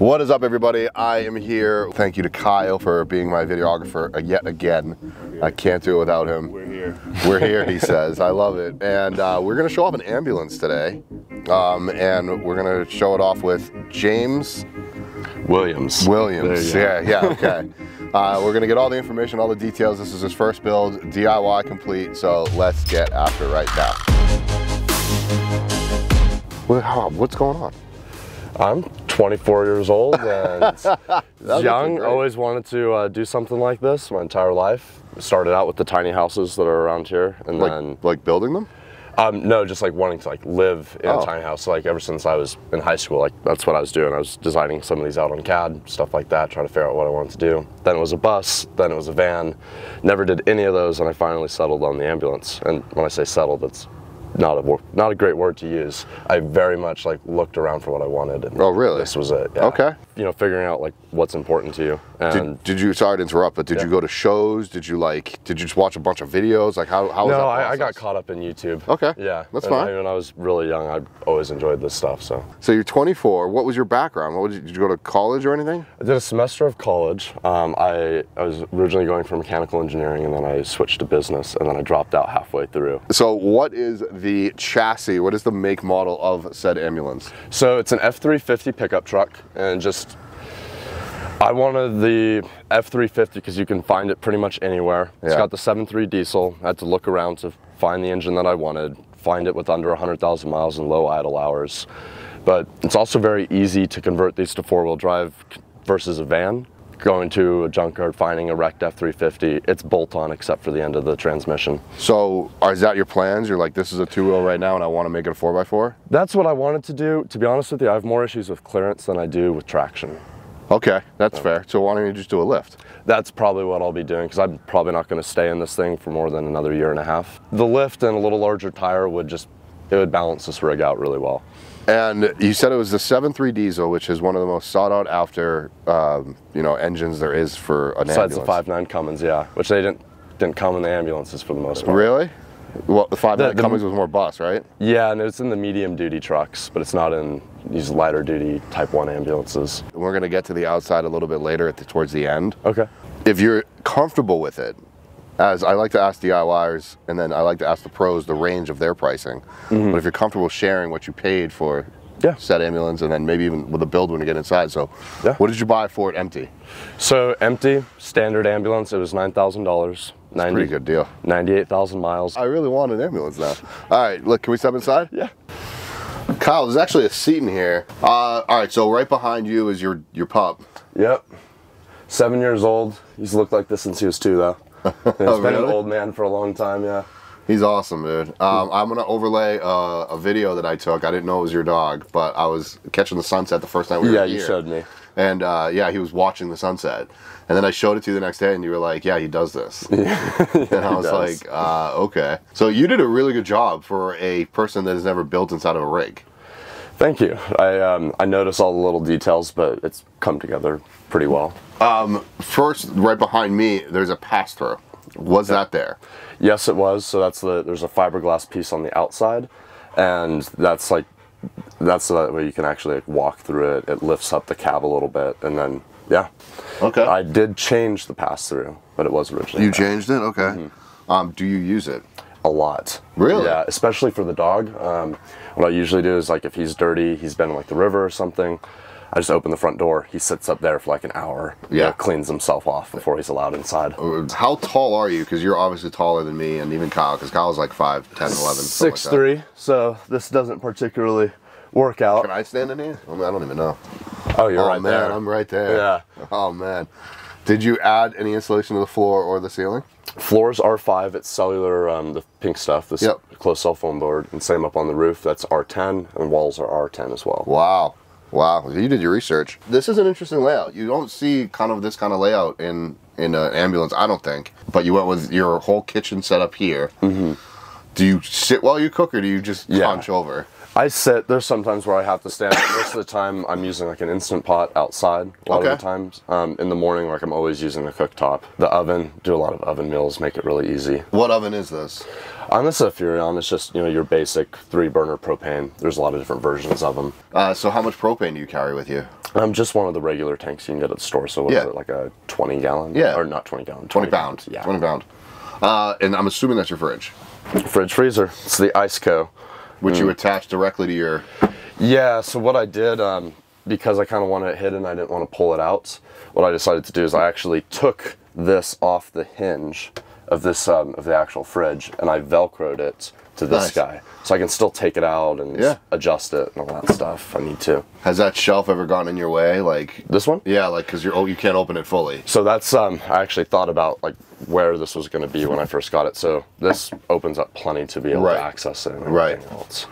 What is up, everybody? I am here. Thank you to Kyle for being my videographer yet again. I can't do it without him. We're here. We're here, he says. I love it. And we're going to show off an ambulance today. And we're going to show it off with James Williams. Williams. Yeah, yeah, okay. We're going to get all the information, all the details. This is his first build, DIY complete. So let's get after it right now. Well, what's going on? I'm 24 years old and young. Always wanted to do something like this my entire life. Started out with the tiny houses that are around here, and then building them. No, just like wanting to like live in a tiny house. Like ever since I was in high school, like that's what I was doing. I was designing some of these out on CAD, stuff like that, trying to figure out what I wanted to do. Then it was a bus, then it was a van. Never did any of those, and I finally settled on the ambulance. And when I say settled, it's not a great word to use. I very much like looked around for what I wanted. And oh, really? This was it. Yeah. Okay. You know, figuring out like what's important to you. And did you? Sorry to interrupt, but did you go to shows? Did you like? Did you just watch a bunch of videos? Like how? No, was that I got caught up in YouTube. Okay. Yeah, that's fine. When I was really young, I always enjoyed this stuff. So you're 24. What was your background? Did you go to college or anything? I did a semester of college. I was originally going for mechanical engineering, and then I switched to business, and then I dropped out halfway through. So what is the chassis? What is the make model of said ambulance? So it's an F-350 pickup truck, and just I wanted the F-350 because you can find it pretty much anywhere. It's got the 7.3 diesel. I had to look around to find the engine that I wanted, find it with under 100,000 miles and low idle hours. But it's also very easy to convert these to four-wheel drive versus a van. Going to a junkyard, finding a wrecked F-350, it's bolt-on except for the end of the transmission. So is that your plans? You're like, this is a two-wheel right now and I want to make it a 4x4? That's what I wanted to do. To be honest with you, I have more issues with clearance than I do with traction. Okay, that's fair. So why don't you just do a lift? That's probably what I'll be doing because I'm probably not going to stay in this thing for more than another 1.5 years. The lift and a little larger tire would just, it would balance this rig out really well. And you said it was the 7.3 diesel, which is one of the most sought-out after, you know, engines there is for an ambulance. Besides the 5.9 Cummins, yeah, which they didn't come in the ambulances for the most part. Really? Well, the 5.9 Cummins was more bus, right? Yeah, and it's in the medium-duty trucks, but it's not in these lighter-duty Type 1 ambulances. We're going to get to the outside a little bit later towards the end. Okay. If you're comfortable with it, as I like to ask DIYers, and then I like to ask the pros the range of their pricing. But if you're comfortable sharing what you paid for said ambulance, and then maybe even with a build when you get inside. So what did you buy for it empty? So empty, standard ambulance, it was $9,000. Pretty good deal. 98,000 miles. I really want an ambulance now. All right, look, can we step inside? Yeah. Kyle, there's actually a seat in here. All right, so right behind you is your pup. Yep. 7 years old. He's looked like this since he was 2, though. He's been an old man for a long time, yeah. He's awesome, dude. I'm going to overlay a video that I took. I didn't know it was your dog, but I was catching the sunset the first night we were here. Yeah, you showed me. And yeah, he was watching the sunset. And then I showed it to you the next day, and you were like, yeah, he does this. Yeah. And I was like, okay. So you did a really good job for a person that has never built inside of a rig. Thank you. I notice all the little details, but it's come together pretty well. First, right behind me, there's a pass-through. Was that there? Yes, it was. So that's there's a fiberglass piece on the outside, and that's like, that's so that way you can actually like walk through it. It lifts up the cab a little bit, and then okay. I did change the pass-through, but it was originally. You changed it, okay. Do you use it? A lot. Really? Yeah, especially for the dog. What I usually do is like if he's dirty, he's been in like the river or something, I just open the front door, he sits up there for like an hour, cleans himself off before he's allowed inside. How tall are you? Because you're obviously taller than me and even Kyle, because Kyle's like 5'10", 11. 6'3", like, so this doesn't particularly work out. Can I stand in here? I mean, I don't even know. Oh, you're right there. Oh man, I'm right there. Yeah. Oh man. Did you add any insulation to the floor or the ceiling? Floors R5, it's cellular, the pink stuff, this closed cell phone board, and same up on the roof, that's R10, and walls are R10 as well. Wow, wow, you did your research. This is an interesting layout. You don't see kind of this kind of layout in an ambulance, I don't think, but you went with your whole kitchen set up here. Do you sit while you cook, or do you just hunch over? I sit, there's sometimes where I have to stand. Most of the time I'm using like an Instant Pot outside a lot of the times. In the morning, like I'm always using the cooktop. The oven, do a lot of oven meals, make it really easy. What oven is this? This is a Furion. It's just, you know, your basic 3-burner propane. There's a lot of different versions of them. So how much propane do you carry with you? Just one of the regular tanks you can get at the store. So what is it, like a 20-gallon? Yeah. Or not 20-gallon. 20-pound. Yeah. 20-pound. And I'm assuming that's your fridge. Fridge freezer. It's the Ice Co. Which you attach directly to your... Yeah, so what I did, because I kind of wanted it hidden, I didn't want to pull it out. What I decided to do is I actually took this off the hinge of this of the actual fridge, and I Velcroed it to this guy. So I can still take it out and adjust it and all that stuff. I need to. Has that shelf ever gone in your way? Like this one? Yeah, like because you're you can't open it fully. So that's I actually thought about like where this was going to be when I first got it. So this opens up plenty to be able to access it. And everything else.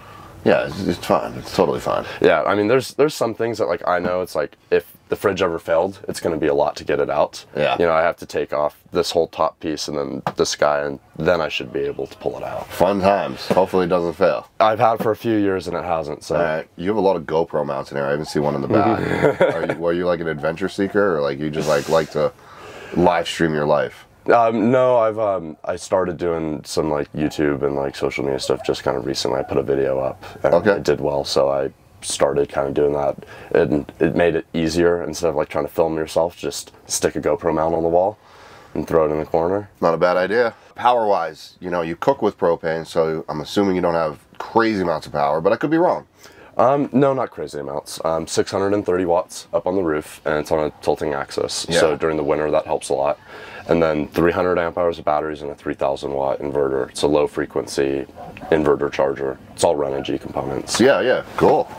Yeah, it's fine. It's totally fine. Yeah, I mean, there's some things that like I know it's like if the fridge ever failed, it's going to be a lot to get it out. Yeah. You know, I have to take off this whole top piece and then this guy, and then I should be able to pull it out. Fun times. Hopefully it doesn't fail. I've had it for a few years and it hasn't. So. All right. You have a lot of GoPro mounts in here. I even see one in the back. Were you like an adventure seeker, or like you just like to live stream your life? No, I've I started doing some like YouTube and like social media stuff just kind of recently. I put a video up and it did well, so I started kind of doing that, and it made it easier instead of like trying to film yourself. Just stick a GoPro mount on the wall and throw it in the corner. Not a bad idea. Power wise, you know, you cook with propane, so I'm assuming you don't have crazy amounts of power, but I could be wrong. No, not crazy amounts. 630 watts up on the roof, and it's on a tilting axis. Yeah. So during the winter, that helps a lot. And then 300 amp hours of batteries and a 3,000 watt inverter. It's a low frequency inverter charger. It's all Renogy components. Yeah, yeah, cool.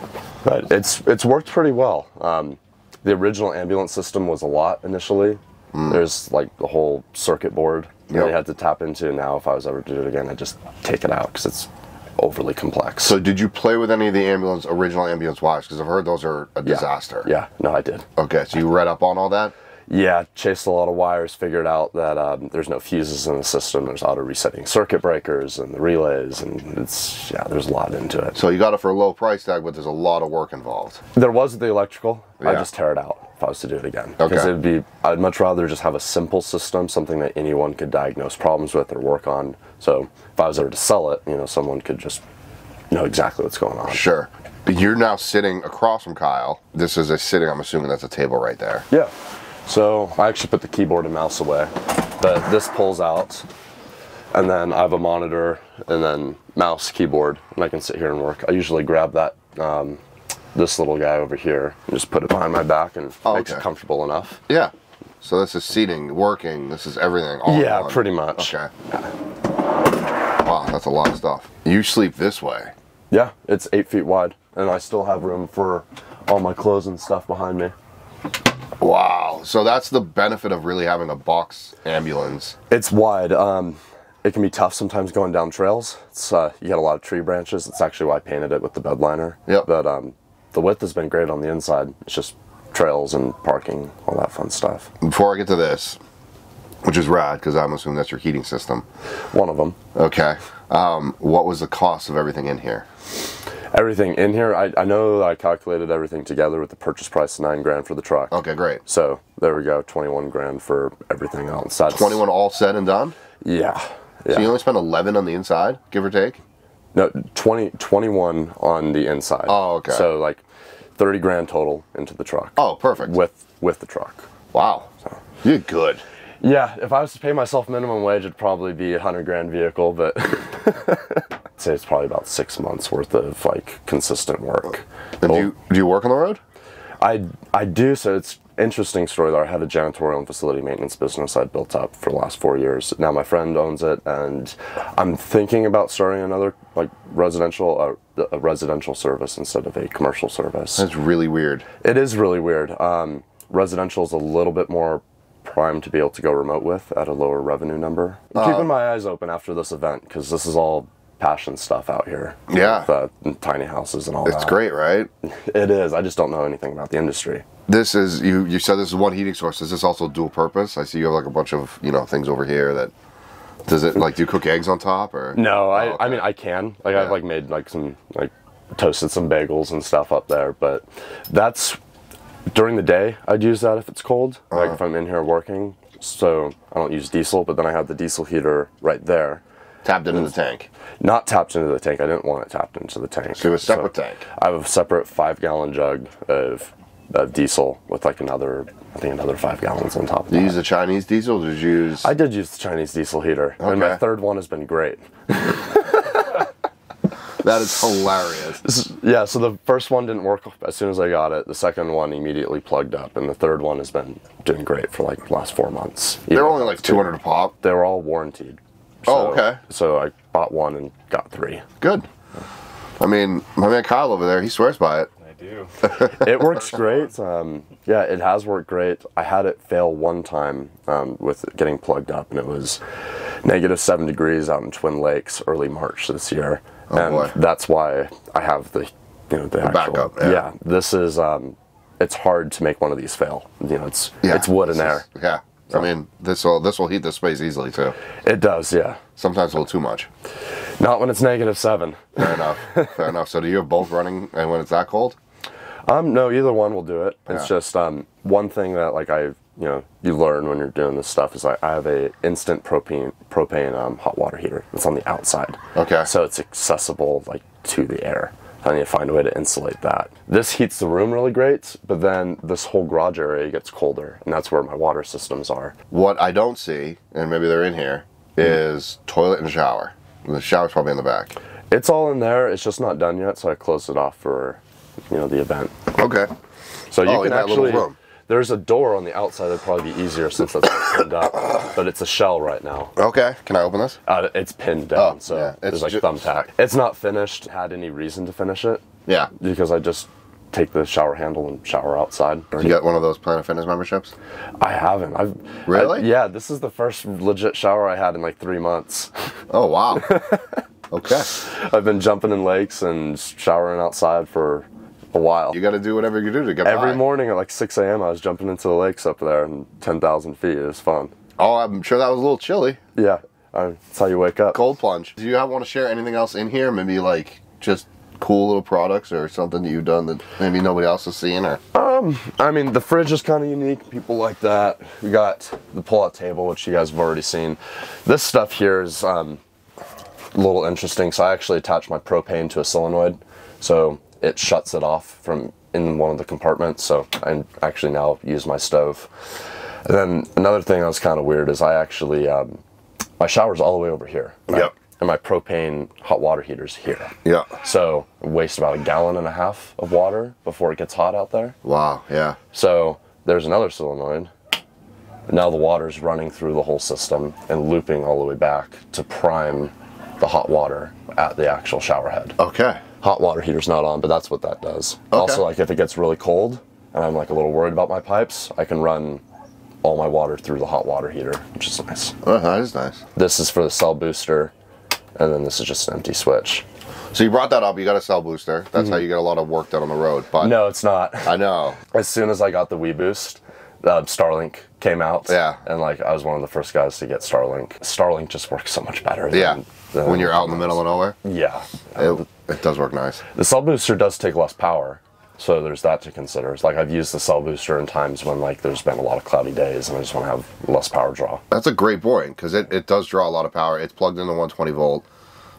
But it's worked pretty well. The original ambulance system was a lot initially. There's like the whole circuit board that you had to tap into. Now, if I was ever to do it again, I'd just take it out because it's overly complex. So did you play with any of the original ambulance wires? Because I've heard those are a disaster. Yeah, no, I did. Okay, so you read up on all that? Yeah, chased a lot of wires, figured out that there's no fuses in the system. There's auto resetting circuit breakers and the relays, and it's, yeah, there's a lot into it. So you got it for a low price tag, but there's a lot of work involved. There was the electrical. Yeah. I'd just tear it out if I was to do it again. Okay. Because it'd be, I'd much rather just have a simple system, something that anyone could diagnose problems with or work on. So if I was ever to sell it, you know, someone could just know exactly what's going on. Sure. But you're now sitting across from Kyle. This is a sitting, I'm assuming that's a table right there. Yeah. So I actually put the keyboard and mouse away, but this pulls out, and then I have a monitor and then mouse, keyboard, and I can sit here and work. I usually grab that, this little guy over here, and just put it behind my back, and makes it comfortable enough. Yeah. So this is seating, working, this is everything all in one. Pretty much. Okay. Yeah. Wow, that's a lot of stuff. You sleep this way. Yeah, it's 8 feet wide, and I still have room for all my clothes and stuff behind me. Wow, so that's the benefit of really having a box ambulance. It's wide. It can be tough sometimes going down trails. It's you got a lot of tree branches. That's actually why I painted it with the bed liner. Yep. But the width has been great on the inside. It's just trails and parking, all that fun stuff. Before I get to this, which is rad because I'm assuming that's your heating system. One of them. Okay. What was the cost of everything in here? Everything in here, I know I calculated everything together with the purchase price, $9 grand for the truck. Okay, great. So there we go, 21 grand for everything else. That's 21 all said and done? Yeah. So you only spent 11 on the inside, give or take? No, 21 on the inside. Oh, okay. So like 30 grand total into the truck. Oh, perfect. With the truck. Wow. So. You're good. Yeah, if I was to pay myself minimum wage, it'd probably be a 100 grand vehicle, but I'd say it's probably about 6 months worth of like consistent work. And do you work on the road? I do, so it's an interesting story there. I had a janitorial and facility maintenance business I'd built up for the last 4 years. Now my friend owns it, and I'm thinking about starting another like residential, a residential service instead of a commercial service. That's really weird. It is really weird. Residential is a little bit more prime to be able to go remote with at a lower revenue number. Keeping my eyes open after this event, because this is all passion stuff out here. Yeah. With, tiny houses and all that. It's great, right? It is. I just don't know anything about the industry. This is, you said this is one heating source. Is this also dual purpose? I see you have like a bunch of, you know, things over here that, does it like, do you cook eggs on top or? No, I mean, I can. Like I've like made like some like toasted some bagels and stuff up there. But that's during the day. I'd use that if it's cold, like if I'm in here working. So I don't use diesel, but then I have the diesel heater right there. Tapped into the tank? Not tapped into the tank. I didn't want it tapped into the tank. So a separate tank? I have a separate 5-gallon jug of diesel with like another, I think another 5 gallons on top of that. Did you use the Chinese diesel or did you use? I did use the Chinese diesel heater. Okay. And my third one has been great. That is hilarious. Yeah, so the first one didn't work as soon as I got it. The second one immediately plugged up, and the third one has been doing great for like the last 4 months. They're only like $200 a pop? They were all warranted. So, oh, okay. So I bought one and got three. Good. I mean, my man Kyle over there, he swears by it. I do. It works great. Yeah, it has worked great. I had it fail one time with it getting plugged up, and it was -7 degrees out in Twin Lakes early March this year. Oh, and boy. That's why I have the, you know, the actual backup. Yeah. Yeah, this is. It's hard to make one of these fail. You know, it's wood and air. Yeah. I mean, this will heat the space easily too. It does, yeah. Sometimes a little too much. Not when it's -7. Fair enough. Fair enough. So do you have both running, and when it's that cold? No, either one will do it. Yeah. It's just one thing that like you learn when you're doing this stuff is like I have a instant propane hot water heater. It's on the outside. Okay. So it's accessible like to the air. I need to find a way to insulate that. This heats the room really great, but then this whole garage area gets colder, and that's where my water systems are. What I don't see, and maybe they're in here, is toilet and shower. The shower's probably in the back. It's all in there. It's just not done yet, so I closed it off for, you know, the event. Okay. So you can actually, there's a door on the outside that'd probably be easier since that's not pinned up, but it's a shell right now. Okay, can I open this? It's pinned down, so yeah. There's like thumbtack. It's not finished, had any reason to finish it. Yeah. Because I just take the shower handle and shower outside. You got one of those Planet Fitness memberships? I haven't. Really? Yeah, this is the first legit shower I had in like 3 months. Oh, wow. Okay. I've been jumping in lakes and showering outside for a while. You got to do whatever you do to get by. Every morning at like 6 a.m. I was jumping into the lakes up there and 10,000 feet. It was fun. Oh, I'm sure that was a little chilly. Yeah, that's how you wake up. Cold plunge. Do you want to share anything else in here? Maybe like just cool little products or something that you've done that maybe nobody else is seeing? Or I mean, the fridge is kind of unique. People like that. We got the pull-out table, which you guys have already seen. This stuff here is a little interesting. So I actually attached my propane to a solenoid. So it shuts it off from in one of the compartments, so I actually now use my stove. And then another thing that was kind of weird is I actually, my shower's all the way over here. Yep. And my propane hot water heater's here. Yeah. So I waste about 1.5 gallons of water before it gets hot out there. Wow, yeah. So there's another solenoid. Now the water's running through the whole system and looping all the way back to prime the hot water at the actual shower head. Okay. Hot water heater's not on, but that's what that does. Okay. Also, like if it gets really cold and I'm like a little worried about my pipes, I can run all my water through the hot water heater, which is nice. Oh, that is nice. This is for the cell booster, and then this is just an empty switch. So you brought that up, you got a cell booster. That's how you get a lot of work done on the road. But no, it's not. I know. As soon as I got the WeBoost, Starlink came out. Yeah. And like I was one of the first guys to get Starlink. Starlink just works so much better. Yeah. When you're out in the middle of nowhere? Yeah. It does work nice. The cell booster does take less power, so there's that to consider. It's like I've used the cell booster in times when like there's been a lot of cloudy days and I just want to have less power draw. That's a great point because it does draw a lot of power. It's plugged into 120 volt.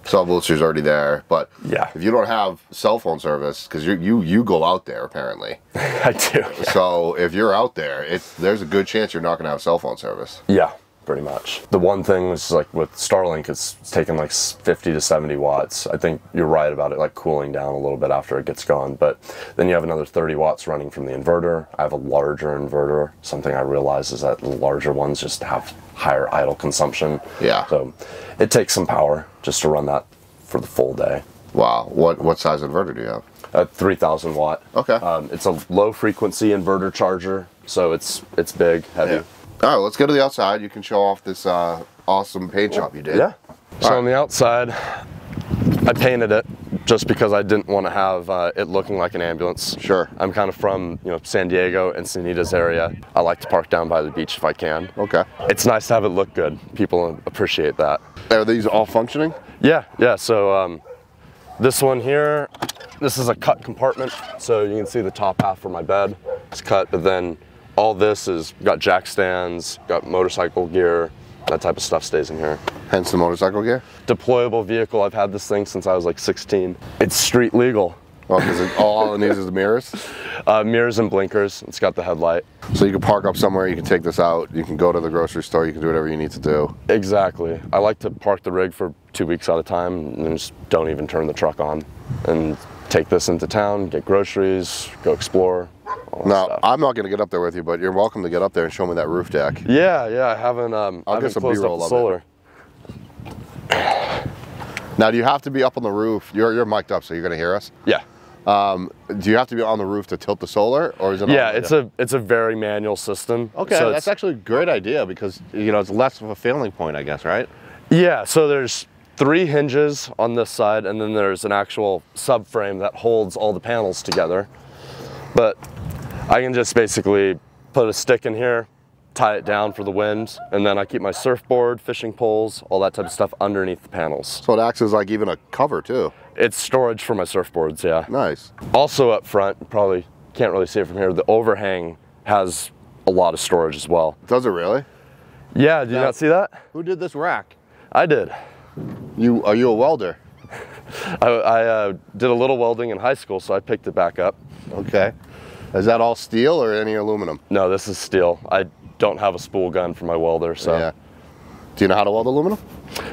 Cell booster's already there, but yeah, if you don't have cell phone service, because you go out there apparently. I do. Yeah. So if you're out there, there's a good chance you're not going to have cell phone service. Yeah. Pretty much. The one thing was like with Starlink, it's taking like 50 to 70 watts. I think you're right about it like cooling down a little bit after it gets gone, but then you have another 30 watts running from the inverter. I have a larger inverter. Something I realize is that the larger ones just have higher idle consumption. Yeah. So it takes some power just to run that for the full day. Wow. What size inverter do you have? A 3,000 watt. Okay. It's a low frequency inverter charger, so it's big, heavy. Yeah. All right, let's go to the outside. You can show off this awesome paint job you did. Yeah. So on the outside, I painted it just because I didn't want to have it looking like an ambulance. Sure. I'm kind of from, you know, San Diego, Encinitas area. I like to park down by the beach if I can. Okay. It's nice to have it look good. People appreciate that. Are these all functioning? Yeah. So this one here, This is a cut compartment, so you can see the top half for my bed. It's cut, but then all this is got jack stands, got motorcycle gear, that type of stuff stays in here. Hence the motorcycle gear? Deployable vehicle. I've had this thing since I was like 16. It's street legal. Oh, because all it needs is mirrors? Mirrors and blinkers. It's got the headlight. So you can park up somewhere, you can take this out, you can go to the grocery store, you can do whatever you need to do. Exactly. I like to park the rig for 2 weeks at a time and just don't even turn the truck on. And take this into town, get groceries, go explore. Now, I'm not going to get up there with you, but you're welcome to get up there and show me that roof deck. Yeah, I haven't I'll get some B-roll of it. Now, do you have to be up on the roof? You're mic'd up, so you're going to hear us? Yeah. Do you have to be on the roof to tilt the solar, or is it? Yeah, it's a very manual system. Okay, so that's actually a great idea because, you know, it's less of a failing point, I guess, right? Yeah, so there's 3 hinges on this side, and then there's an actual subframe that holds all the panels together. But I can just basically put a stick in here, tie it down for the wind, and then I keep my surfboard, fishing poles, all that type of stuff underneath the panels. So it acts as like even a cover too. It's storage for my surfboards, yeah. Nice. Also up front, you probably can't really see it from here, the overhang has a lot of storage as well. Does it really? Yeah, did you not see that? Who did this rack? I did. Are you a welder? I did a little welding in high school, so I picked it back up. Okay. Is that all steel or any aluminum? No, this is steel. I don't have a spool gun for my welder, so. Yeah. Do you know how to weld aluminum?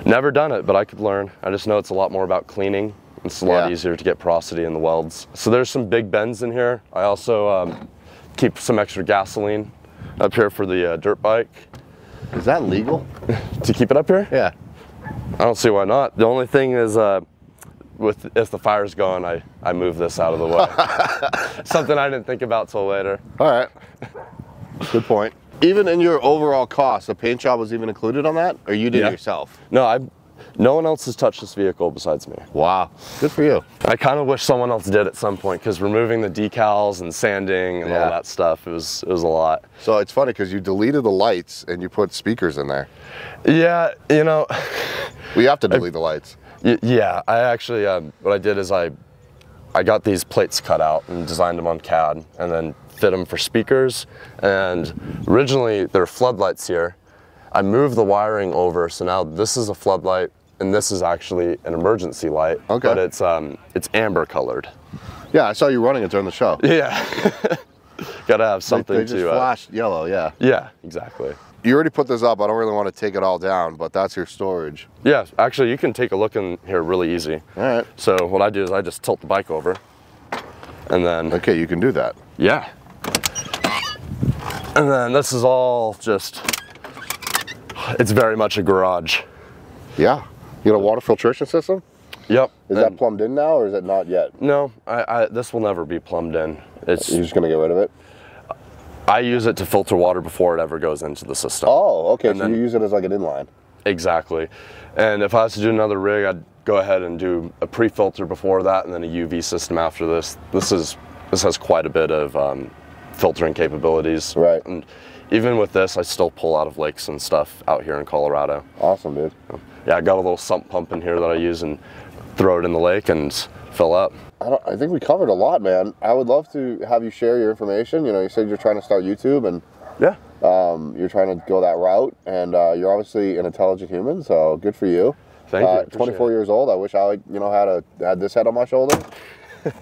Never done it, but I could learn. I just know it's a lot more about cleaning. It's a lot easier to get porosity in the welds. So there's some big bends in here. I also keep some extra gasoline up here for the dirt bike. Is that legal? To keep it up here? Yeah. I don't see why not. The only thing is, if the fire's going, I move this out of the way. Something I didn't think about till later. All right. Good point. Even in your overall cost, the paint job was even included on that, or you did it yourself? No, no one else has touched this vehicle besides me. Wow. Good for you. I kind of wish someone else did at some point, because removing the decals and sanding and all that stuff, it was a lot. So it's funny, because you deleted the lights and you put speakers in there. Yeah, you know. We have to delete the lights. Yeah, I actually, what I did is I got these plates cut out and designed them on CAD and then fit them for speakers. And originally there are floodlights here. I moved the wiring over, so now this is a floodlight and this is actually an emergency light. Okay. But it's amber colored. Yeah, I saw you running it during the show. Yeah. Gotta have something to... They just flashed yellow, yeah. Yeah, exactly. You already put this up. I don't really want to take it all down, but that's your storage. Yeah, actually, you can take a look in here really easy. All right. So what I do is I just tilt the bike over, and then... Okay, you can do that. Yeah. And then this is all just... It's very much a garage. Yeah. You got a water filtration system? Yep. Is that plumbed in now, or is it not yet? No, this will never be plumbed in. You're just going to get rid of it? I use it to filter water before it ever goes into the system. Oh, okay, so you use it as like an inline. Exactly. And if I was to do another rig, I'd go ahead and do a pre-filter before that and then a UV system after this. This has quite a bit of filtering capabilities. Right. And even with this, I still pull out of lakes and stuff out here in Colorado. Awesome, dude. Yeah, I got a little sump pump in here that I use and throw it in the lake and fill up. I think we covered a lot, man. I would love to have you share your information. You know, you said you're trying to start YouTube, and you're trying to go that route, and you're obviously an intelligent human, so good for you. Thank you. 24 years old. I wish I, you know, had this head on my shoulder.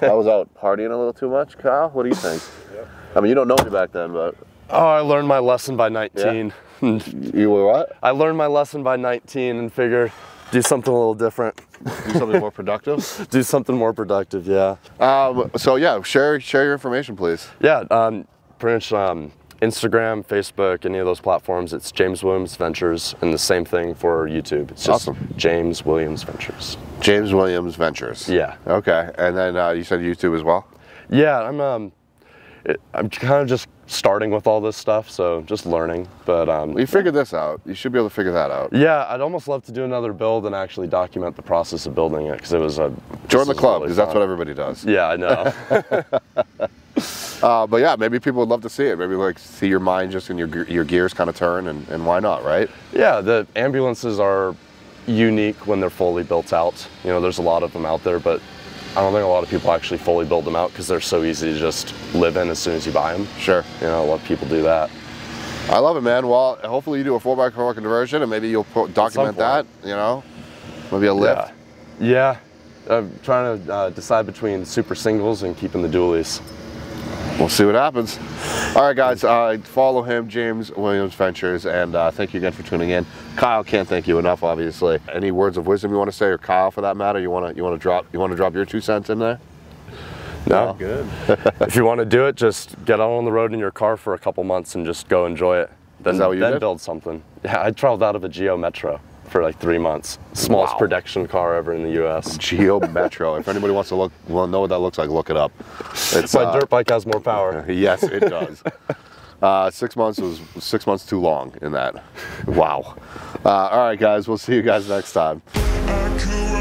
I was out partying a little too much. Kyle, what do you think? Yeah. I mean, you don't know me back then, but... Oh, I learned my lesson by 19. Yeah. You were what? I learned my lesson by 19 and figured... Do something a little different. Do something more productive? Do something more productive, yeah. So yeah, share your information, please. Yeah, pretty much Instagram, Facebook, any of those platforms, it's James Williams Ventures, and the same thing for YouTube. It's just James Williams Ventures. James Williams Ventures. Yeah. Okay, and then you said YouTube as well? Yeah, I'm kind of just starting with all this stuff, so just learning. But you figured this out. You should be able to figure that out. Yeah, I'd almost love to do another build and actually document the process of building it, because it was a... Join the club, because that's what everybody does. Yeah, I know. But yeah, maybe people would love to see it. Maybe like see your mind just in your gears kind of turn, and why not, right? Yeah, the ambulances are unique when they're fully built out. You know, there's a lot of them out there, but I don't think a lot of people actually fully build them out because they're so easy to just live in as soon as you buy them. Sure. You know, a lot of people do that. I love it, man. Well, hopefully you do a 4x4 conversion and maybe you'll document that, you know, maybe a lift. Yeah. I'm trying to decide between super singles and keeping the dualies. We'll see what happens. All right, guys, follow him, James Williams Ventures, and thank you again for tuning in. Kyle, can't thank you enough, obviously. Any words of wisdom you want to say, or Kyle, for that matter? You want to drop your 2 cents in there? No, I'm good. If you want to do it, just get out on the road in your car for a couple months and just go enjoy it. Then, is that what you did? Build something. Yeah, I traveled out of a Geo Metro for like 3 months. Smallest production car ever in the U.S. Geo Metro. If anybody wants to know what that looks like, look it up. It's my dirt bike has more power. Yes, it does. 6 months was 6 months too long in that. Wow. All right, guys. We'll see you guys next time.